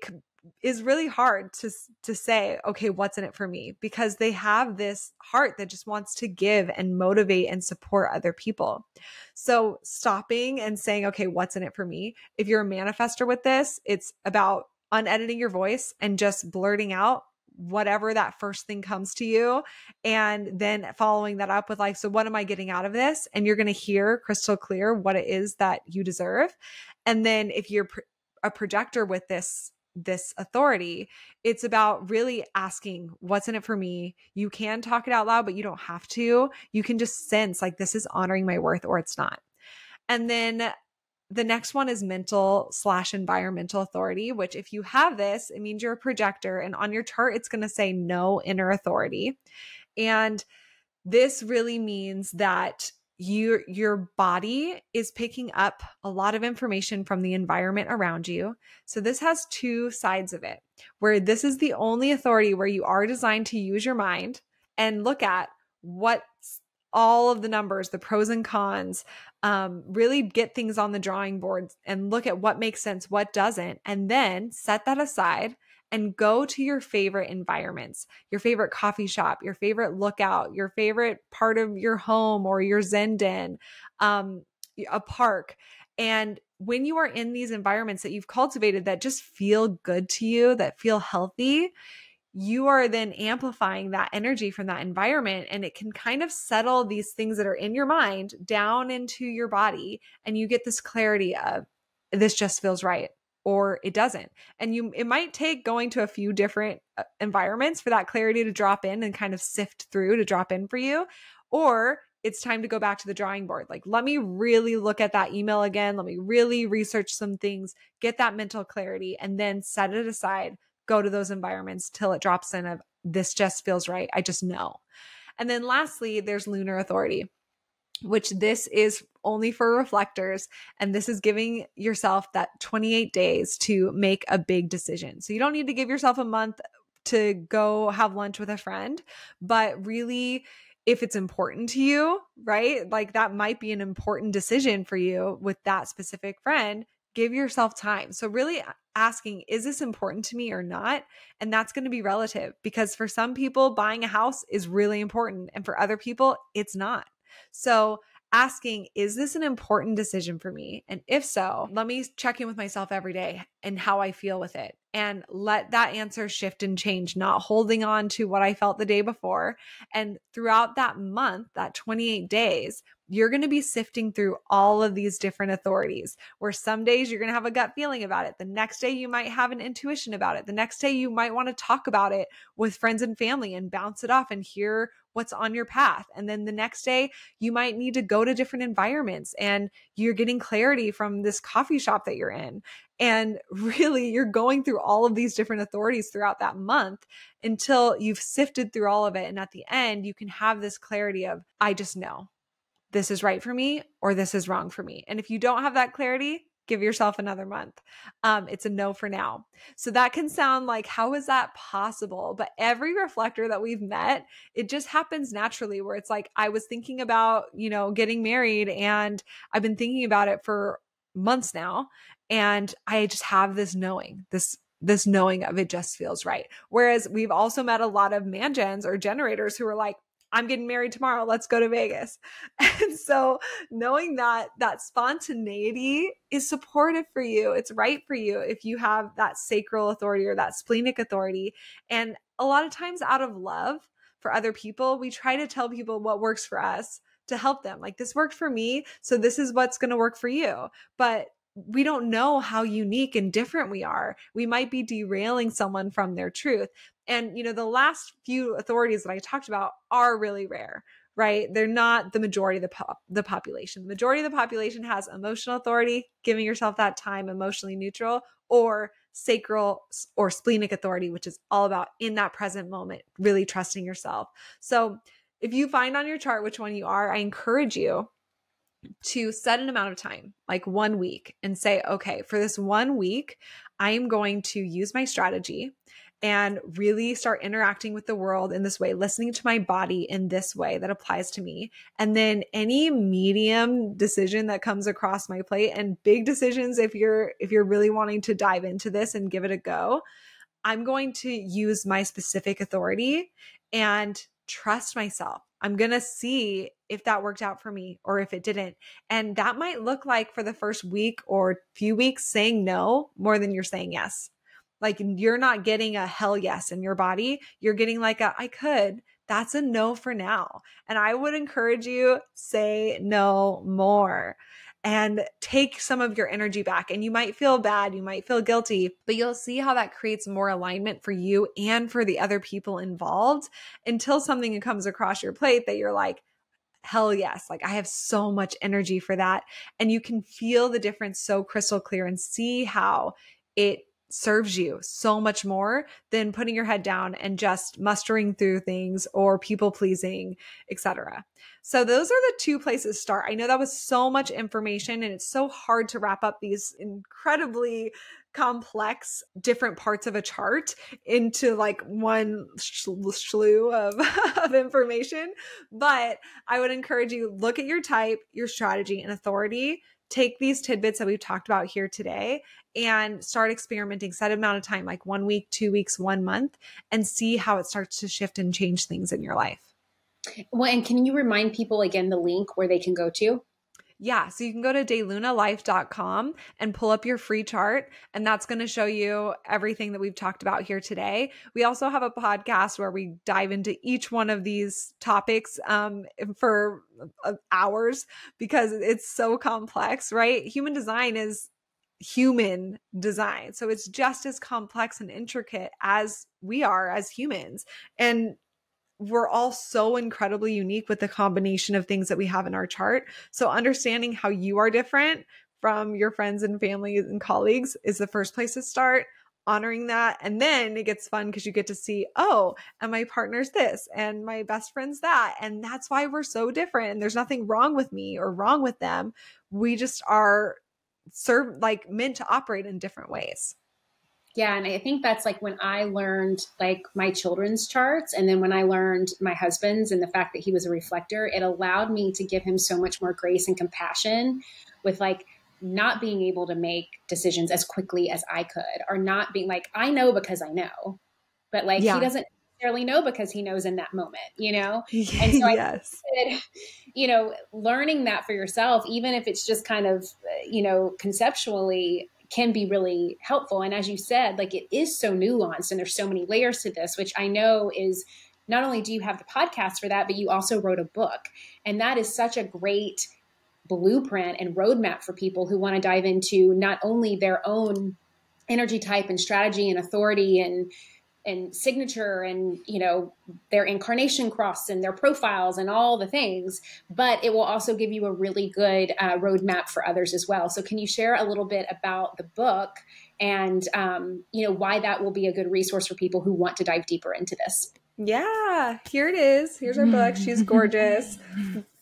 is really hard to say, okay, what's in it for me? Because they have this heart that just wants to give and motivate and support other people. So stopping and saying, okay, what's in it for me? If you're a manifestor with this, it's about unediting your voice and just blurting out whatever that first thing comes to you, and then following that up with like, so what am I getting out of this? And you're going to hear crystal clear what it is that you deserve. And then if you're a projector with this authority, it's about really asking, what's in it for me? You can talk it out loud, but you don't have to. You can just sense like, this is honoring my worth or it's not. And then the next one is mental/environmental authority, which if you have this, it means you're a projector, and on your chart, it's going to say no inner authority. And this really means that your body is picking up a lot of information from the environment around you. So this has two sides of it, where this is the only authority where you are designed to use your mind and look at what's all of the numbers, the pros and cons, really get things on the drawing board and look at what makes sense, what doesn't, and then set that aside and go to your favorite environments, your favorite coffee shop, your favorite lookout, your favorite part of your home or your Zen den, a park. And when you are in these environments that you've cultivated that just feel good to you, that feel healthy, you are then amplifying that energy from that environment, and it can kind of settle these things that are in your mind down into your body, and you get this clarity of this just feels right or it doesn't. And it might take going to a few different environments for that clarity to drop in and kind of sift through to drop in for you, or it's time to go back to the drawing board. Like, let me really look at that email again. Let me really research some things, get that mental clarity, and then set it aside. Go to those environments till it drops in of this just feels right. I just know. And then lastly, there's lunar authority, which this is only for reflectors. And this is giving yourself that 28 days to make a big decision. So you don't need to give yourself a month to go have lunch with a friend, but really, if it's important to you, right? Like that might be an important decision for you with that specific friend. Give yourself time. So really asking, is this important to me or not? And that's going to be relative, because for some people buying a house is really important, and for other people it's not. So asking, is this an important decision for me? And if so, let me check in with myself every day and how I feel with it, and let that answer shift and change, not holding on to what I felt the day before. And throughout that month, that 28 days, you're going to be sifting through all of these different authorities, where some days you're going to have a gut feeling about it. The next day you might have an intuition about it. The next day you might want to talk about it with friends and family and bounce it off and hear what's on your path. And then the next day you might need to go to different environments, and you're getting clarity from this coffee shop that you're in. And really, you're going through all of these different authorities throughout that month until you've sifted through all of it. And at the end, you can have this clarity of, I just know this is right for me or this is wrong for me. And if you don't have that clarity, give yourself another month. It's a no for now. So that can sound like, how is that possible? But every reflector that we've met, it just happens naturally, where it's like, I was thinking about, getting married, and I've been thinking about it for months now, and I just have this knowing, this knowing of it just feels right. Whereas we've also met a lot of mangens or generators who are like, I'm getting married tomorrow. Let's go to Vegas. And so knowing that spontaneity is supportive for you. It's right for you if you have that sacral authority or that splenic authority. And a lot of times out of love for other people, we try to tell people what works for us to help them. Like, this worked for me, so this is what's going to work for you. But we don't know how unique and different we are. We might be derailing someone from their truth. And, the last few authorities that I talked about are really rare, right? They're not the majority of the population. The majority of the population has emotional authority, giving yourself that time, emotionally neutral, or sacral or splenic authority, which is all about in that present moment, really trusting yourself. So if you find on your chart which one you are, I encourage you to set an amount of time, like 1 week, and say, okay, for this 1 week, I am going to use my strategy and really start interacting with the world in this way, listening to my body in this way that applies to me. And then any medium decision that comes across my plate, and big decisions if you're really wanting to dive into this and give it a go, I'm going to use my specific authority and trust myself. I'm going to see if that worked out for me or if it didn't. And that might look like, for the first week or few weeks, saying no more than you're saying yes. Like, you're not getting a hell yes in your body. You're getting like a, I could. That's a no for now. And I would encourage you, say no more and take some of your energy back. And you might feel bad, you might feel guilty, but you'll see how that creates more alignment for you and for the other people involved, until something comes across your plate that you're like, hell yes, like I have so much energy for that. And you can feel the difference so crystal clear and see how it serves you so much more than putting your head down and just mustering through things or people pleasing, etc. So those are the two places to start. I know that was so much information, and it's so hard to wrap up these incredibly complex different parts of a chart into like one slew of information. But I would encourage you, look at your type, your strategy, and authority. Take these tidbits that we've talked about here today and start experimenting, set amount of time, like 1 week, 2 weeks, 1 month, and see how it starts to shift and change things in your life. Well, and can you remind people again, the link where they can go to? Yeah. So you can go to daylunalife.com and pull up your free chart. And that's going to show you everything that we've talked about here today. We also have a podcast where we dive into each one of these topics for hours, because it's so complex, right? Human design is human design. So it's just as complex and intricate as we are as humans. And we're all so incredibly unique with the combination of things that we have in our chart. So understanding how you are different from your friends and family and colleagues is the first place to start, honoring that. And then it gets fun because you get to see, oh, and my partner's this and my best friend's that. And that's why we're so different. And there's nothing wrong with me or wrong with them. We just are meant to operate in different ways. Yeah. And I think that's like when I learned like my children's charts. And then when I learned my husband's and the fact that he was a reflector, it allowed me to give him so much more grace and compassion with like not being able to make decisions as quickly as I could, or not being like, I know because I know, but like he doesn't necessarily know because he knows in that moment, you know? And so I said, you know, learning that for yourself, even if it's just kind of, you know, conceptually, can be really helpful. And as you said, like it is so nuanced and there's so many layers to this, which I know is not only do you have the podcast for that, but you also wrote a book. And that is such a great blueprint and roadmap for people who want to dive into not only their own energy type and strategy and authority and signature and, you know, their incarnation cross and their profiles and all the things, but it will also give you a really good roadmap for others as well. So can you share a little bit about the book and, you know, why that will be a good resource for people who want to dive deeper into this? Yeah, here it is. Here's our book. She's gorgeous.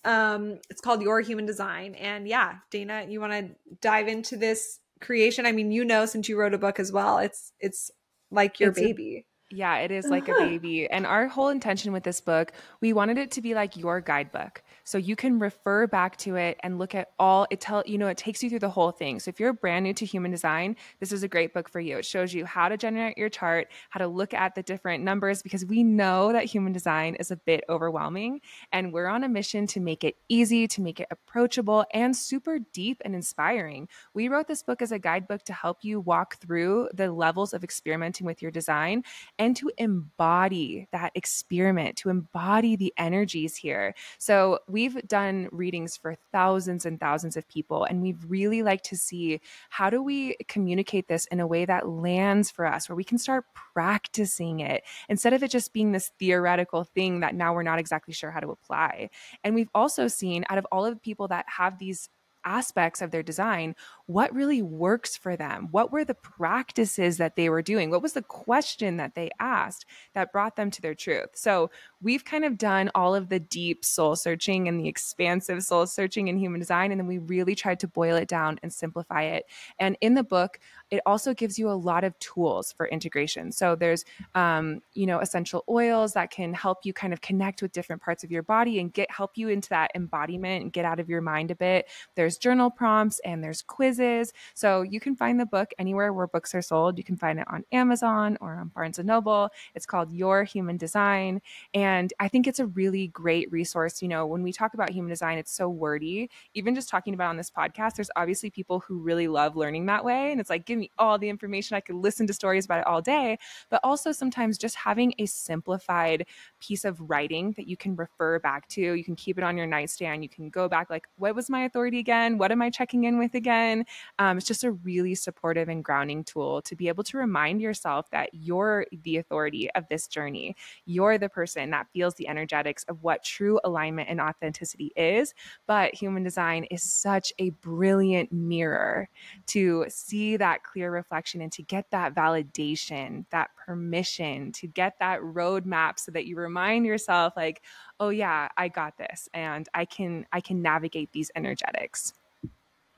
It's called Your Human Design. And yeah, Dana, you want to dive into this creation? I mean, you know, since you wrote a book as well, it's like your baby. Yeah, it is like a baby. And our whole intention with this book, we wanted it to be like your guidebook. So you can refer back to it and look at all it it takes you through the whole thing. So if you're brand new to human design, this is a great book for you. It shows you how to generate your chart, how to look at the different numbers, because we know that human design is a bit overwhelming, and we're on a mission to make it easy, to make it approachable and super deep and inspiring. We wrote this book as a guidebook to help you walk through the levels of experimenting with your design and to embody that experiment, to embody the energies here. So we've done readings for thousands and thousands of people, and we really like to see, how do we communicate this in a way that lands for us, where we can start practicing it instead of it just being this theoretical thing that now we're not exactly sure how to apply. And we've also seen, out of all of the people that have these aspects of their design, what really works for them? What were the practices that they were doing? What was the question that they asked that brought them to their truth? So we've kind of done all of the deep soul searching and the expansive soul searching in human design, and then we really tried to boil it down and simplify it. And in the book, it also gives you a lot of tools for integration. So there's, essential oils that can help you kind of connect with different parts of your body and help you into that embodiment and get out of your mind a bit. There's journal prompts and there's quizzes. So you can find the book anywhere where books are sold. You can find it on Amazon or on Barnes & Noble. It's called Your Human Design. And I think it's a really great resource. You know, when we talk about human design, it's so wordy. Even just talking about it on this podcast, there's obviously people who really love learning that way. And it's like, give me all the information. I could listen to stories about it all day. But also sometimes just having a simplified piece of writing that you can refer back to. You can keep it on your nightstand. You can go back like, what was my authority again? What am I checking in with again? It's just a really supportive and grounding tool to be able to remind yourself that you're the authority of this journey. You're the person that feels the energetics of what true alignment and authenticity is. But human design is such a brilliant mirror to see that clear reflection and to get that validation, that permission, to get that roadmap so that you remind yourself like, oh yeah, I got this and I can navigate these energetics.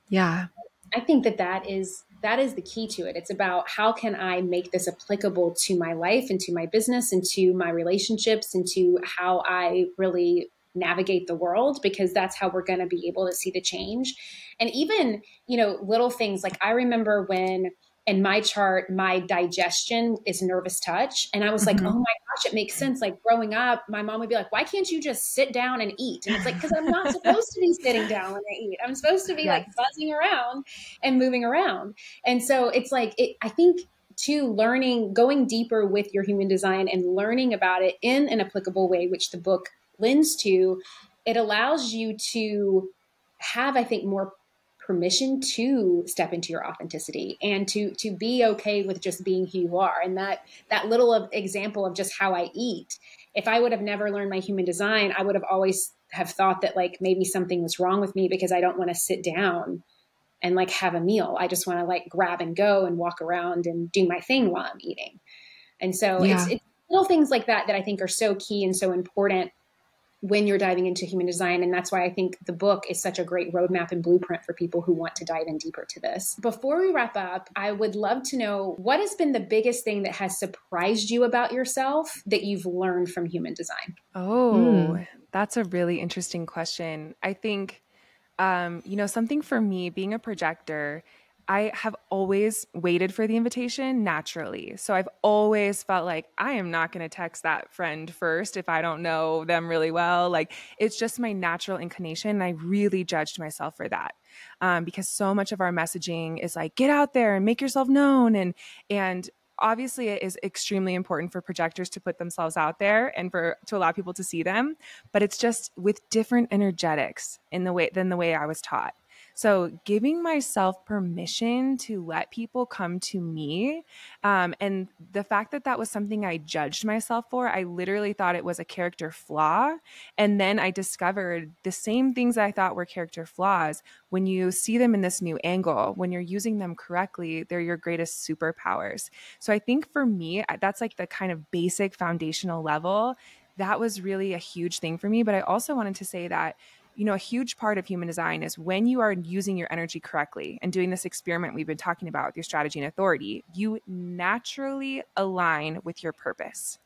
Yeah. I think that is the key to it. It's about how can I make this applicable to my life and to my business and to my relationships and to how I really navigate the world, because that's how we're going to be able to see the change. And even, little things like I remember when in my chart, my digestion is nervous touch. And I was like, oh my gosh, it makes sense. Like growing up, my mom would be like, why can't you just sit down and eat? And it's like, because I'm not supposed to be sitting down when I eat. I'm supposed to be like buzzing around and moving around. And so it's like, I think to learning, going deeper with your human design and learning about it in an applicable way, which the book lends to, it allows you to have, I think, more permission to step into your authenticity and to be okay with just being who you are. And that little example of just how I eat, if I would have never learned my human design, I would have always have thought that like maybe something was wrong with me because I don't want to sit down and like have a meal. I just want to like grab and go and walk around and do my thing while I'm eating. And so it's little things like that I think are so key and so important when you're diving into human design. And that's why I think the book is such a great roadmap and blueprint for people who want to dive in deeper to this. Before we wrap up, I would love to know what has been the biggest thing that has surprised you about yourself that you've learned from human design? Oh, that's a really interesting question. I think, something for me being a projector, I have always waited for the invitation naturally. So I've always felt like I am not going to text that friend first if I don't know them really well. Like it's just my natural inclination. And I really judged myself for that. Because so much of our messaging is like, get out there and make yourself known. And obviously it is extremely important for projectors to put themselves out there and to allow people to see them, but it's just with different energetics than the way I was taught. So giving myself permission to let people come to me, and the fact that was something I judged myself for, I literally thought it was a character flaw. And then I discovered the same things I thought were character flaws. When you see them in this new angle, when you're using them correctly, they're your greatest superpowers. So I think for me, that's like the kind of basic foundational level. That was really a huge thing for me. But I also wanted to say that a huge part of human design is when you are using your energy correctly and doing this experiment we've been talking about with your strategy and authority, you naturally align with your purpose.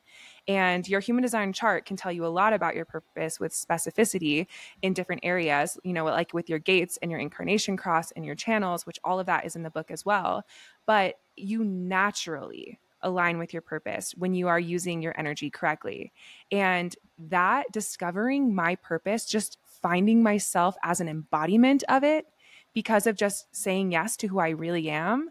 And your human design chart can tell you a lot about your purpose with specificity in different areas, like with your gates and your incarnation cross and your channels, which all of that is in the book as well. But you naturally align with your purpose when you are using your energy correctly. And that discovering my purpose, just finding myself as an embodiment of it because of just saying yes to who I really am,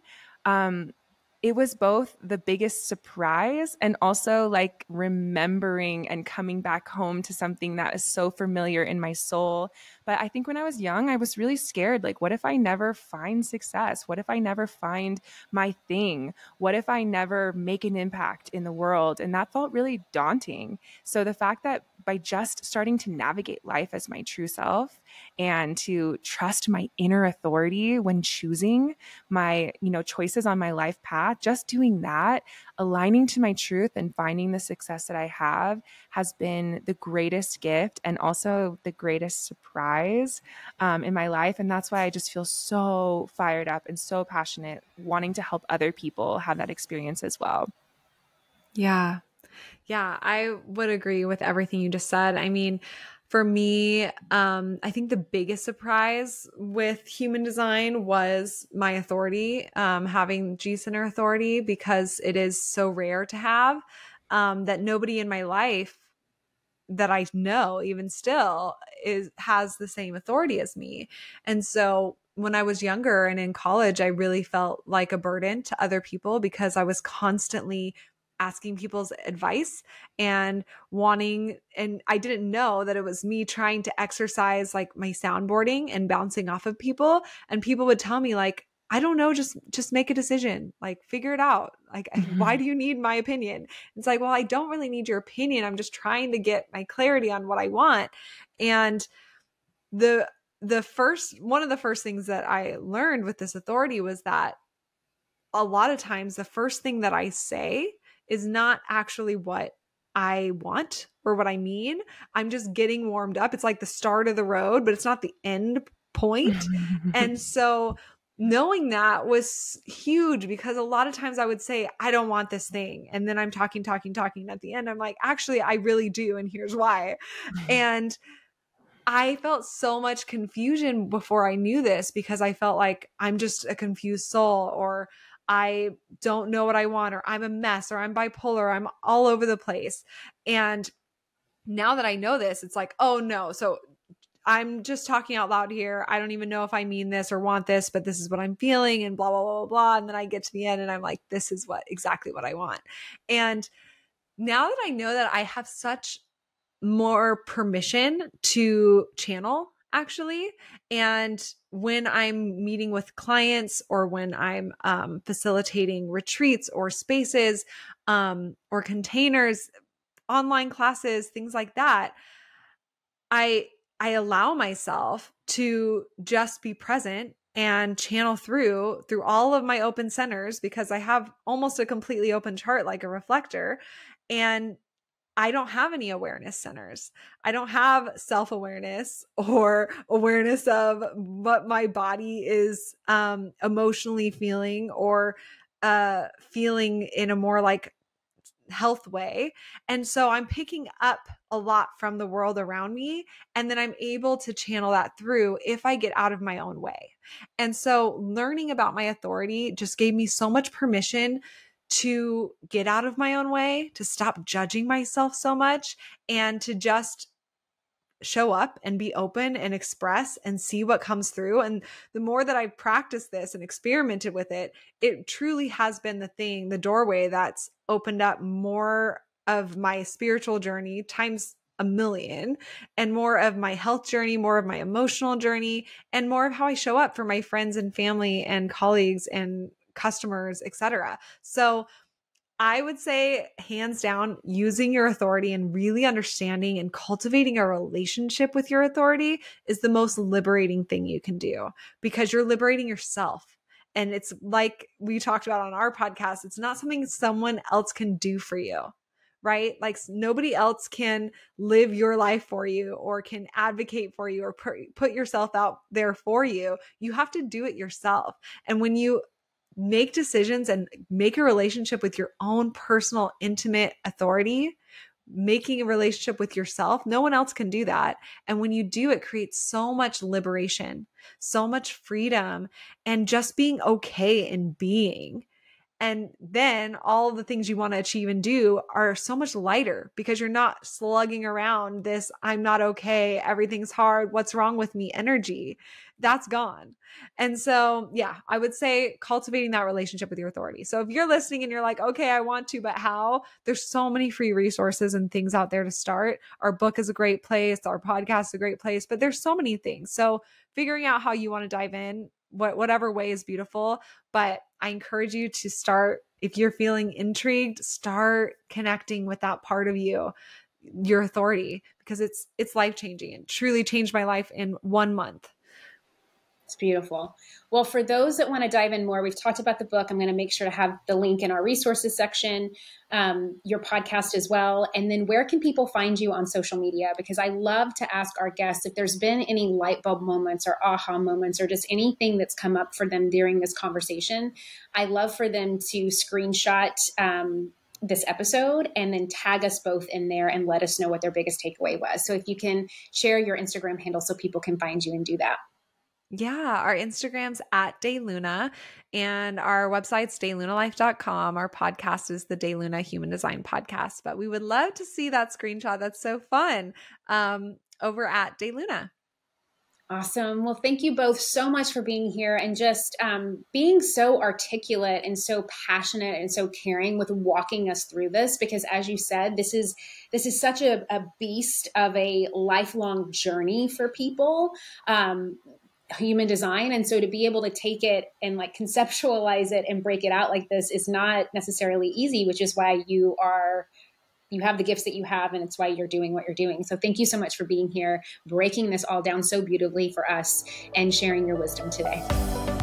it was both the biggest surprise and also like remembering and coming back home to something that is so familiar in my soul. But I think when I was young, I was really scared. Like, what if I never find success? What if I never find my thing? What if I never make an impact in the world? And that felt really daunting. So the fact that by just starting to navigate life as my true self and to trust my inner authority when choosing my, choices on my life path, just doing that, aligning to my truth and finding the success that I have has been the greatest gift and also the greatest surprise in my life. And that's why I just feel so fired up and so passionate, wanting to help other people have that experience as well. Yeah. Yeah, I would agree with everything you just said. I mean, for me, I think the biggest surprise with Human Design was my authority, having G-Center authority, because it is so rare to have that nobody in my life that I know even still has the same authority as me. And so when I was younger and in college, I really felt like a burden to other people because I was constantly asking people's advice and wanting, and I didn't know that it was me trying to exercise like my soundboarding and bouncing off of people. And people would tell me like, I don't know, just make a decision, like figure it out. Like, why do you need my opinion? It's like, well, I don't really need your opinion. I'm just trying to get my clarity on what I want. And one of the first things that I learned with this authority was that a lot of times the first thing that I say is not actually what I want or what I mean. I'm just getting warmed up. It's like the start of the road, but it's not the end point. And so knowing that was huge, because a lot of times I would say, I don't want this thing. And then I'm talking. At the end, I'm like, actually, I really do. And here's why. And I felt so much confusion before I knew this, because I felt like I'm just a confused soul, or I don't know what I want, or I'm a mess, or I'm bipolar, I'm all over the place. And now that I know this, it's like, oh no, so I'm just talking out loud here. I don't even know if I mean this or want this, but this is what I'm feeling and blah, blah, blah, blah. And then I get to the end and I'm like, this is exactly what I want. And now that I know that, I have such more permission to channel actually. And when I'm meeting with clients, or when I'm facilitating retreats or spaces or containers, online classes, things like that, I allow myself to just be present and channel through all of my open centers, because I have almost a completely open chart like a reflector, and I don't have any awareness centers. I don't have self-awareness or awareness of what my body is emotionally feeling, or feeling in a more like health way. And so I'm picking up a lot from the world around me, and then I'm able to channel that through if I get out of my own way. And so learning about my authority just gave me so much permission to get out of my own way, to stop judging myself so much, and to just show up and be open and express and see what comes through. And the more that I've practiced this and experimented with it, it truly has been the doorway that's opened up more of my spiritual journey times a million, and more of my health journey, more of my emotional journey, and more of how I show up for my friends and family and colleagues and customers, etc. So I would say, hands down, using your authority and really understanding and cultivating a relationship with your authority is the most liberating thing you can do, because you're liberating yourself. And it's like we talked about on our podcast, it's not something someone else can do for you, right? Like nobody else can live your life for you, or can advocate for you, or put yourself out there for you. You have to do it yourself. And when you make decisions and make a relationship with your own personal, intimate authority, making a relationship with yourself, no one else can do that. And when you do, it creates so much liberation, so much freedom, and just being okay in being. And then all the things you want to achieve and do are so much lighter, because you're not slugging around this, I'm not okay, everything's hard, what's wrong with me energy. That's gone. And so, yeah, I would say cultivating that relationship with your authority. So if you're listening and you're like, okay, I want to, but how? There's so many free resources and things out there to start. Our book is a great place. Our podcast is a great place, but there's so many things. So figuring out how you want to dive in, whatever way is beautiful. But I encourage you to start, if you're feeling intrigued, start connecting with that part of you. your authority, because it's life-changing and truly changed my life in 1 month. It's beautiful. Well, for those that want to dive in more, we've talked about the book. I'm going to make sure to have the link in our resources section, your podcast as well. And then where can people find you on social media? Because I love to ask our guests if there's been any light bulb moments or aha moments or just anything that's come up for them during this conversation. I love for them to screenshot this episode and then tag us both in there and let us know what their biggest takeaway was. So if you can share your Instagram handle so people can find you and do that. Yeah, our Instagram's at DayLuna and our website's daylunalife.com. Our podcast is the Dayluna Human Design Podcast, but we would love to see that screenshot. That's so fun. Over at DayLuna. Awesome. Well, thank you both so much for being here and just being so articulate and so passionate and so caring with walking us through this, because as you said, this is such a beast of a lifelong journey for people. Human design. And so to be able to take it and like conceptualize it and break it out like this is not necessarily easy, which is why you have the gifts that you have. And it's why you're doing what you're doing. So thank you so much for being here, breaking this all down so beautifully for us and sharing your wisdom today.